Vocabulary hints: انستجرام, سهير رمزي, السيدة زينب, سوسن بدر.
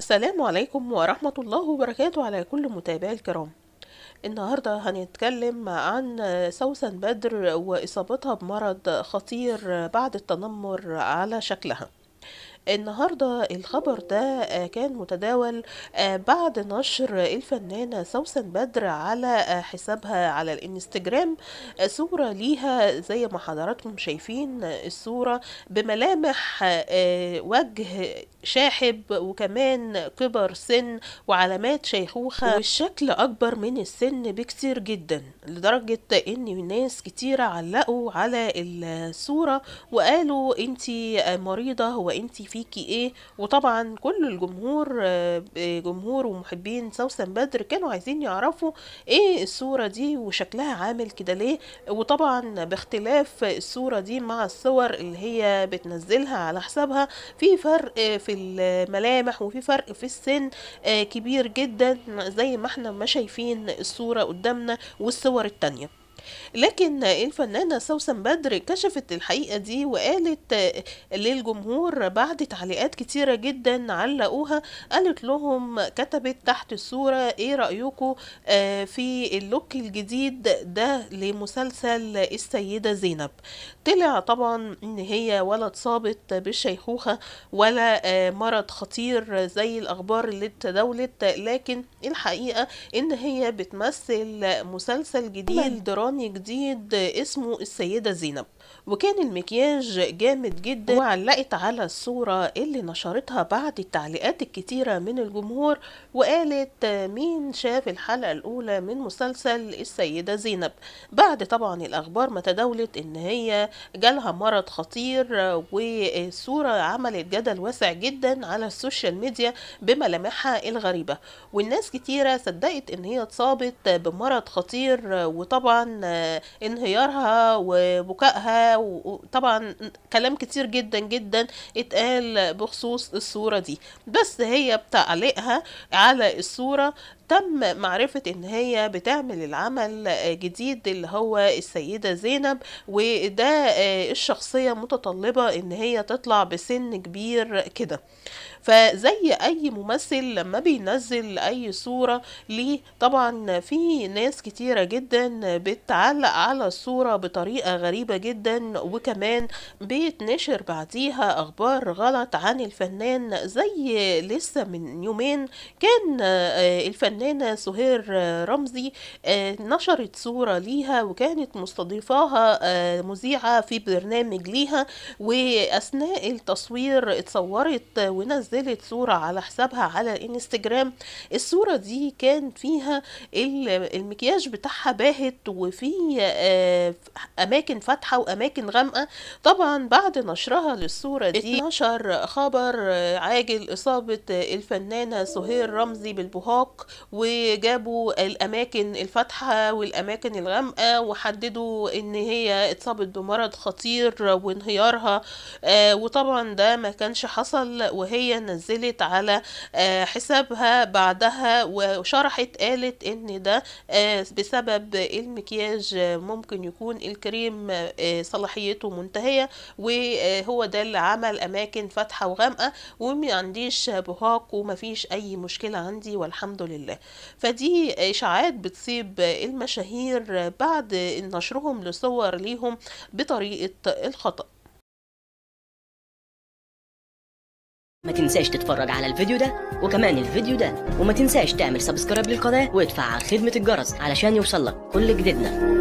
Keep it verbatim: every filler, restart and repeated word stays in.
السلام عليكم ورحمة الله وبركاته على كل متابعي الكرام. النهاردة هنتكلم عن سوسن بدر وإصابتها بمرض خطير بعد التنمر على شكلها. النهاردة الخبر ده كان متداول بعد نشر الفنانة سوسن بدر على حسابها على الانستجرام صورة ليها زي ما حضراتكم شايفين الصورة بملامح وجه شاحب وكمان كبر سن وعلامات شيخوخة والشكل أكبر من السن بكتير جدا، لدرجة ان ناس كتير علقوا على الصورة وقالوا انتي مريضة وانتي في فيكي ايه. وطبعا كل الجمهور جمهور ومحبين سوسن بدر كانوا عايزين يعرفوا ايه الصورة دي وشكلها عامل كده ليه، وطبعا باختلاف الصورة دي مع الصور اللي هي بتنزلها على حسابها في فرق في الملامح وفي فرق في السن كبير جدا زي ما احنا ما شايفين الصورة قدامنا والصور التانية. لكن الفنانة سوسن بدر كشفت الحقيقة دي وقالت للجمهور بعد تعليقات كتيرة جدا علقوها، قالت لهم كتبت تحت الصورة ايه رأيكم في اللوك الجديد ده لمسلسل السيدة زينب. طلع طبعا ان هي ولا اتصابت بالشيخوخة ولا مرض خطير زي الاخبار اللي تداولت، لكن الحقيقة ان هي بتمثل مسلسل جديد درامي جديد اسمه السيدة زينب، وكان المكياج جامد جدا. وعلقت على الصورة اللي نشرتها بعد التعليقات الكتيرة من الجمهور وقالت مين شاف الحلقة الأولى من مسلسل السيدة زينب، بعد طبعا الأخبار ما تداولت ان هي جالها مرض خطير. والصورة عملت جدل واسع جدا على السوشيال ميديا بملامحها الغريبة، والناس كتيرة صدقت ان هي اتصابت بمرض خطير، وطبعا انهيارها وبكائها وطبعا كلام كتير جدا جدا اتقال بخصوص الصورة دي. بس هي بتعليقها على الصورة تم معرفة ان هي بتعمل العمل جديد اللي هو السيدة زينب، وده الشخصية متطلبة ان هي تطلع بسن كبير كده. فزي اي ممثل لما بينزل اي صورة ليه طبعا في ناس كتيرة جدا بتعلق على الصورة بطريقة غريبة جدا، وكمان بيتنشر بعديها اخبار غلط عن الفنان. زي لسه من يومين كان الفنان الفنانة سهير رمزي نشرت صورة ليها وكانت مستضيفاها مذيعة في برنامج ليها، وأثناء التصوير اتصورت ونزلت صورة على حسابها على الانستجرام. الصورة دي كان فيها المكياج بتاعها باهت وفي أماكن فاتحة وأماكن غامقة. طبعا بعد نشرها للصورة دي نشر خبر عاجل إصابة الفنانة سهير رمزي بالبهاق، وجابوا الاماكن الفاتحه والاماكن الغامقه وحددوا ان هي اتصابت بمرض خطير وانهيارها، آه وطبعا ده ما كانش حصل. وهي نزلت على آه حسابها بعدها وشرحت قالت ان ده آه بسبب المكياج، ممكن يكون الكريم آه صلاحيته منتهيه وهو ده اللي عمل اماكن فاتحه وغامقه، وما عنديش بهاق وما فيش اي مشكله عندي والحمد لله. فدي اشاعات بتصيب المشاهير بعد نشرهم لصور ليهم بطريقة الخطأ. ما تنساش تتفرج على الفيديو ده وكمان الفيديو ده، وما تنساش تعمل سبسكرايب للقناة وادفع على خدمة الجرس علشان يوصلك كل جديدنا.